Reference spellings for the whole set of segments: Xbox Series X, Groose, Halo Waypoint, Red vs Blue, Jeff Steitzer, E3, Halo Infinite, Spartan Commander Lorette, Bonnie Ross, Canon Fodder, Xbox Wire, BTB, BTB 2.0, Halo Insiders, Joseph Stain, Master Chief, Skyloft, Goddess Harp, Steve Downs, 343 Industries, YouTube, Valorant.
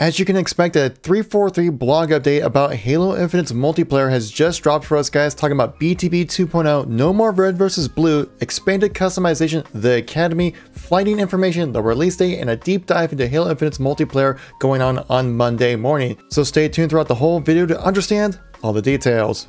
As you can expect, a 343 blog update about Halo Infinite's multiplayer has just dropped for us guys, talking about BTB 2.0, no more red versus blue, expanded customization, the academy, flighting information, the release date, and a deep dive into Halo Infinite's multiplayer going on Monday morning. So stay tuned throughout the whole video to understand all the details.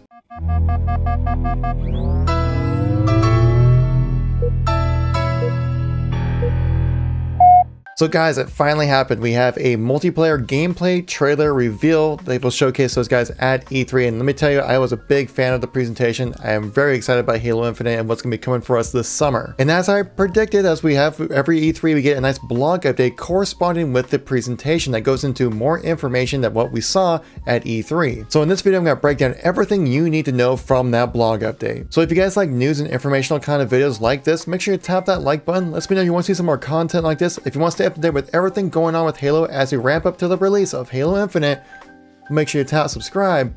So guys, it finally happened. We have a multiplayer gameplay trailer reveal. They will showcase those guys at E3. And let me tell you, I was a big fan of the presentation. I am very excited about Halo Infinite and what's going to be coming for us this summer. And as I predicted, as we have every E3, we get a nice blog update corresponding with the presentation that goes into more information than what we saw at E3. So in this video, I'm going to break down everything you need to know from that blog update. So if you guys like news and informational kind of videos like this, make sure you tap that like button. Let me know you want to see some more content like this. If you want to stay up to date with everything going on with Halo as we ramp up to the release of Halo Infinite, make sure you tap subscribe.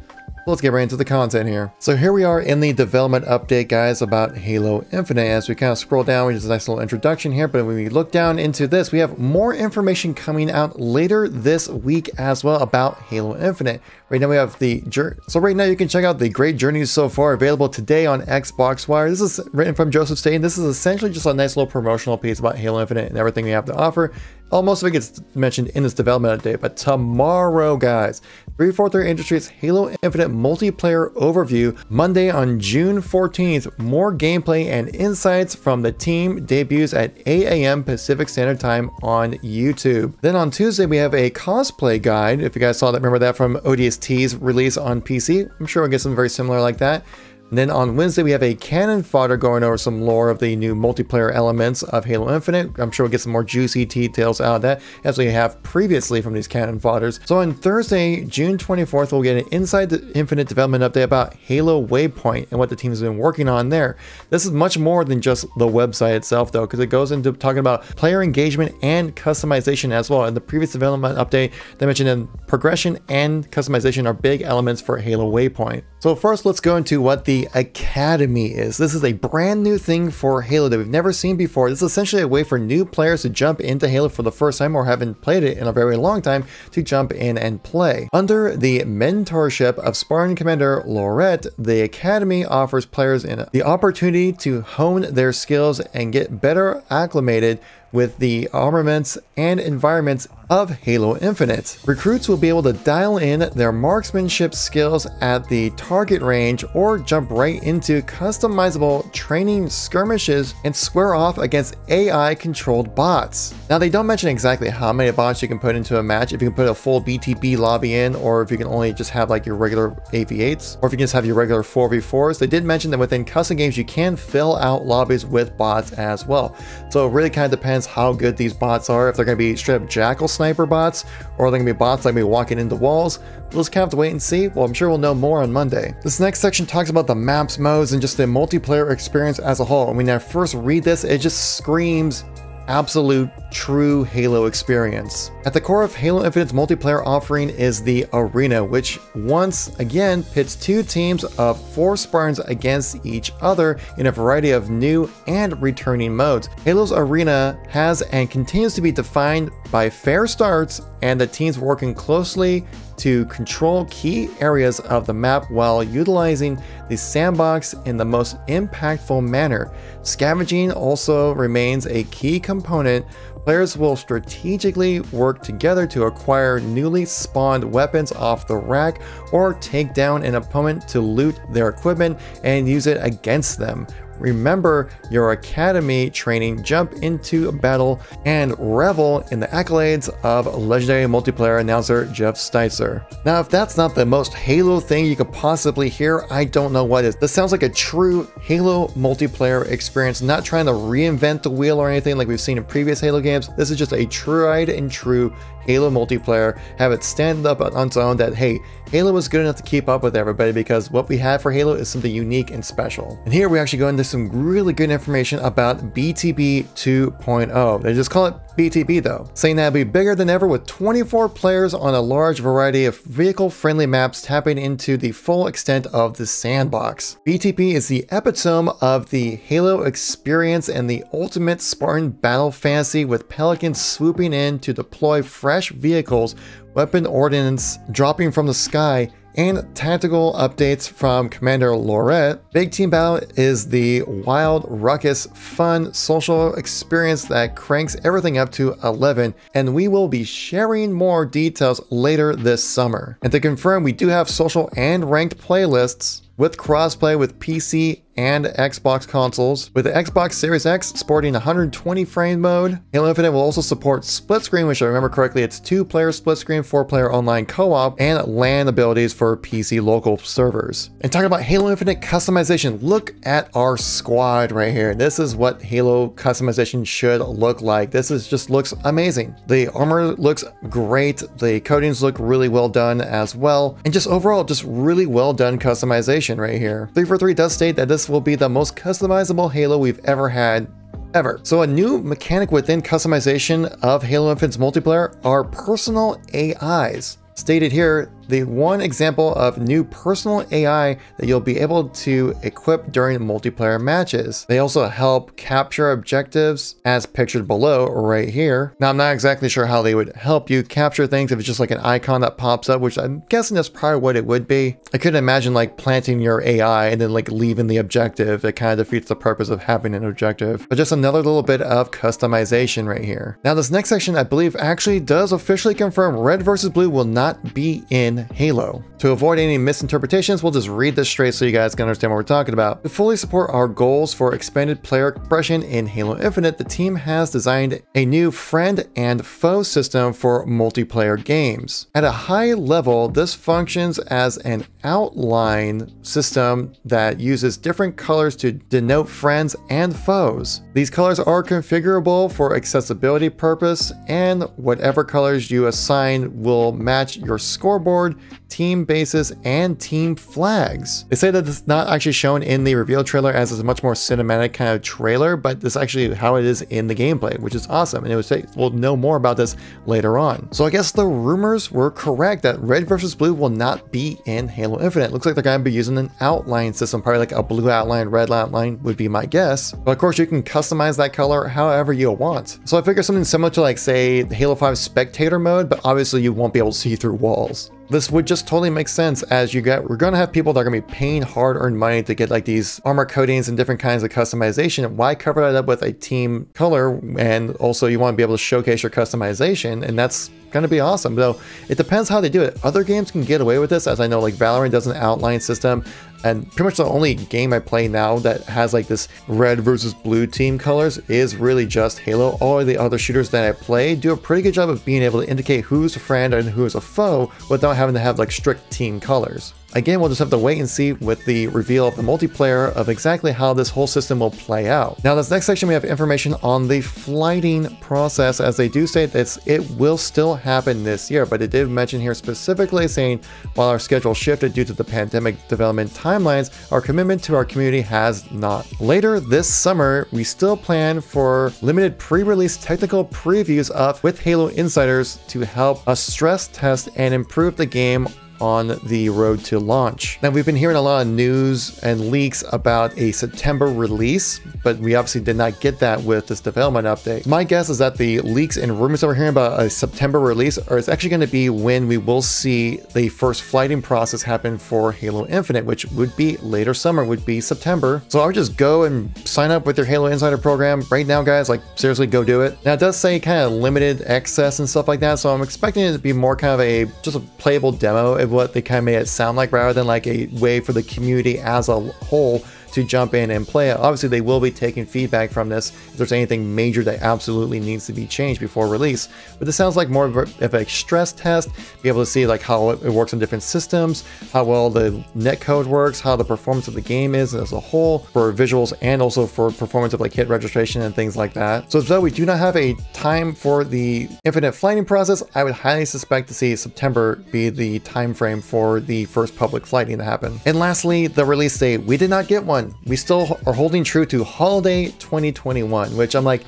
Let's get right into the content here. So here we are in the development update, guys, about Halo Infinite. As we kind of scroll down, we just a nice little introduction here, but when we look down into this, we have more information coming out later this week as well about Halo Infinite. Right now we have the journey. So right now you can check out the great journeys so far available today on Xbox Wire. This is written from Joseph Stain. This is essentially just a nice little promotional piece about Halo Infinite and everything we have to offer. Most of it gets mentioned in this development update, but tomorrow, guys, 343 Industries Halo Infinite multiplayer overview, Monday on June 14th, more gameplay and insights from the team debuts at 8 a.m. Pacific Standard Time on YouTube. Then on Tuesday, we have a cosplay guide. If you guys saw that, remember that from ODST's release on PC. I'm sure we'll get something very similar like that. And then on Wednesday, we have a Canon Fodder going over some lore of the new multiplayer elements of Halo Infinite. I'm sure we'll get some more juicy details out of that, as we have previously from these Canon Fodders. So on Thursday, June 24th, we'll get an Inside the Infinite development update about Halo Waypoint and what the team has been working on there. This is much more than just the website itself, though, because it goes into talking about player engagement and customization as well. In the previous development update, they mentioned that progression and customization are big elements for Halo Waypoint. So first, let's go into what the Academy is. This is a brand new thing for Halo that we've never seen before. This is essentially a way for new players to jump into Halo for the first time or haven't played it in a very long time to jump in and play. Under the mentorship of Spartan Commander Lorette, the Academy offers players the opportunity to hone their skills and get better acclimated with the armaments and environments of Halo Infinite. Recruits will be able to dial in their marksmanship skills at the target range or jump right into customizable training skirmishes and square off against AI-controlled bots. Now, they don't mention exactly how many bots you can put into a match, if you can put a full BTB lobby in, or if you can only just have like your regular AV8s, or if you can just have your regular 4v4s. They did mention that within custom games, you can fill out lobbies with bots as well. So it really kind of depends how good these bots are, if they're going to be straight up jackal sniper bots, or they're going to be bots like me walking into walls. We'll just have to wait and see. Well, I'm sure we'll know more on Monday. This next section talks about the maps, modes, and just the multiplayer experience as a whole. And when I first read this, it just screams absolute true Halo experience. At the core of Halo Infinite's multiplayer offering is the arena, which once again pits two teams of 4 Spartans against each other in a variety of new and returning modes. Halo's arena has and continues to be defined by fair starts and the teams working closely to control key areas of the map while utilizing the sandbox in the most impactful manner. Scavenging also remains a key component. Players will strategically work together to acquire newly spawned weapons off the rack or take down an opponent to loot their equipment and use it against them. Remember your academy training, jump into battle, and revel in the accolades of legendary multiplayer announcer Jeff Steitzer. Now, if that's not the most Halo thing you could possibly hear, I don't know what is. This sounds like a true Halo multiplayer experience, not trying to reinvent the wheel or anything like we've seen in previous Halo games. This is just a tried and true Halo multiplayer, have it stand up on its own that, hey, Halo was good enough to keep up with everybody because what we have for Halo is something unique and special. And here we actually go into some really good information about BTB 2.0. They just call it BTB though, saying that it'll be bigger than ever with 24 players on a large variety of vehicle-friendly maps tapping into the full extent of the sandbox. BTB is the epitome of the Halo experience and the ultimate Spartan battle fantasy, with Pelicans swooping in to deploy fresh vehicles weapon ordnance dropping from the sky, and tactical updates from Commander Lorette, Big Team Battle is the wild, ruckus, fun, social experience that cranks everything up to 11, and we will be sharing more details later this summer. And to confirm, we do have social and ranked playlists with crossplay with PC and Xbox consoles, with the Xbox Series X sporting 120 frame mode. Halo Infinite will also support split screen, which I remember correctly, it's 2-player split screen, 4-player online co-op, and LAN abilities for PC local servers. And talking about Halo Infinite customization, look at our squad right here. This is what Halo customization should look like. This is just looks amazing. The armor looks great. The coatings look really well done as well. And just overall, just really well done customization right here. 343 does state that this will be the most customizable Halo we've ever had, ever. So a new mechanic within customization of Halo Infinite's multiplayer are personal AIs. Stated here, the one example of new personal AI that you'll be able to equip during multiplayer matches. They also help capture objectives as pictured below right here. Now, I'm not exactly sure how they would help you capture things if it's just like an icon that pops up, which I'm guessing that's probably what it would be. I couldn't imagine like planting your AI and then like leaving the objective. It kind of defeats the purpose of having an objective. But just another little bit of customization right here. Now, this next section, I believe, actually does officially confirm Red versus Blue will not be in Halo. To avoid any misinterpretations, we'll just read this straight so you guys can understand what we're talking about. To fully support our goals for expanded player expression in Halo Infinite, the team has designed a new friend and foe system for multiplayer games. At a high level, this functions as an outline system that uses different colors to denote friends and foes. These colors are configurable for accessibility purpose, and whatever colors you assign will match your scoreboard, team bases, and team flags. They say that it's not actually shown in the reveal trailer as it's a much more cinematic kind of trailer, but this is actually how it is in the gameplay, which is awesome. And it would say we'll know more about this later on. So I guess the rumors were correct that Red versus Blue will not be in Halo Infinite. Looks like they're going to be using an outline system, probably like a blue outline, red outline would be my guess. But of course, you can customize that color however you want. So I figure something similar to like say Halo 5 spectator mode, but obviously you won't be able to see through walls. This would just totally make sense as we're gonna have people that are gonna be paying hard-earned money to get like these armor coatings and different kinds of customization. Why cover that up with a team color? And also you wanna be able to showcase your customization, and that's gonna be awesome. Though it depends how they do it. Other games can get away with this, as I know like Valorant does an outline system, and pretty much the only game I play now that has like this red versus blue team colors is really just Halo. All the other shooters that I play do a pretty good job of being able to indicate who's a friend and who's a foe without having to have like strict team colors. Again, we'll just have to wait and see with the reveal of the multiplayer of exactly how this whole system will play out. Now, this next section, we have information on the flighting process, as they do say that it will still happen this year, but it did mention here specifically saying, while our schedule shifted due to the pandemic development timelines, our commitment to our community has not. Later this summer, we still plan for limited pre-release technical previews with Halo Insiders to help us stress test and improve the game on the road to launch. Now, we've been hearing a lot of news and leaks about a September release, but we obviously did not get that with this development update. My guess is that the leaks and rumors that we're hearing about a September release are actually going to be when we will see the first flighting process happen for Halo Infinite, which would be later summer, would be September. So I would just go and sign up with your Halo Insider program right now, guys. Like, seriously, go do it. Now, it does say kind of limited access and stuff like that, so I'm expecting it to be more kind of just a playable demo of what they kind of made it sound like, rather than like a way for the community as a whole to jump in and play it. Obviously, they will be taking feedback from this if there's anything major that absolutely needs to be changed before release. But this sounds like more of a stress test, be able to see like how it works on different systems, how well the netcode works, how the performance of the game is as a whole for visuals, and also for performance of like hit registration and things like that. So though we do not have a time for the Infinite flighting process, I would highly suspect to see September be the time frame for the first public flighting to happen. And lastly, the release date. We did not get one. We still are holding true to holiday 2021, which I'm like,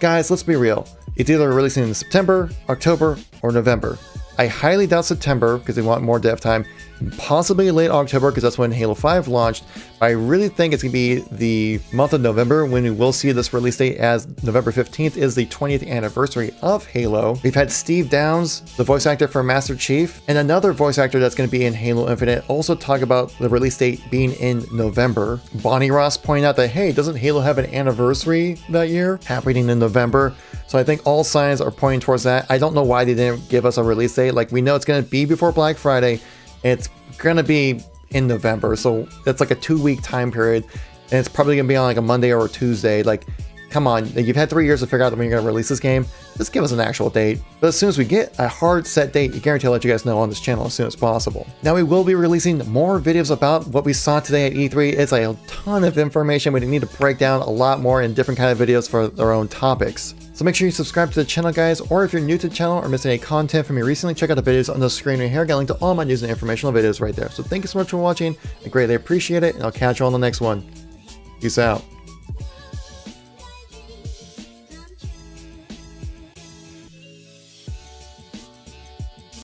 guys, let's be real. It's either releasing in September, October, or November. I highly doubt September because they want more dev time, possibly late October because that's when Halo 5 launched. I really think it's going to be the month of November when we will see this release date, as November 15th is the 20th anniversary of Halo. We've had Steve Downs, the voice actor for Master Chief, and another voice actor that's going to be in Halo Infinite also talk about the release date being in November. Bonnie Ross pointed out that, hey, doesn't Halo have an anniversary that year happening in November? So I think all signs are pointing towards that. I don't know why they didn't give us a release date. Like, we know it's going to be before Black Friday. It's going to be in November, so that's like a 2-week time period, and it's probably gonna be on like a Monday or a Tuesday. Like, come on, you've had 3 years to figure out when you're gonna release this game. Just give us an actual date. But as soon as we get a hard set date, I guarantee I'll let you guys know on this channel as soon as possible. Now, we will be releasing more videos about what we saw today at E3. It's a ton of information. We need to break down a lot more in different kind of videos for their own topics. So make sure you subscribe to the channel, guys, or if you're new to the channel or missing any content from me recently, check out the videos on the screen right here. Got a link to all my news and informational videos right there. So thank you so much for watching. I greatly appreciate it, and I'll catch you on the next one. Peace out.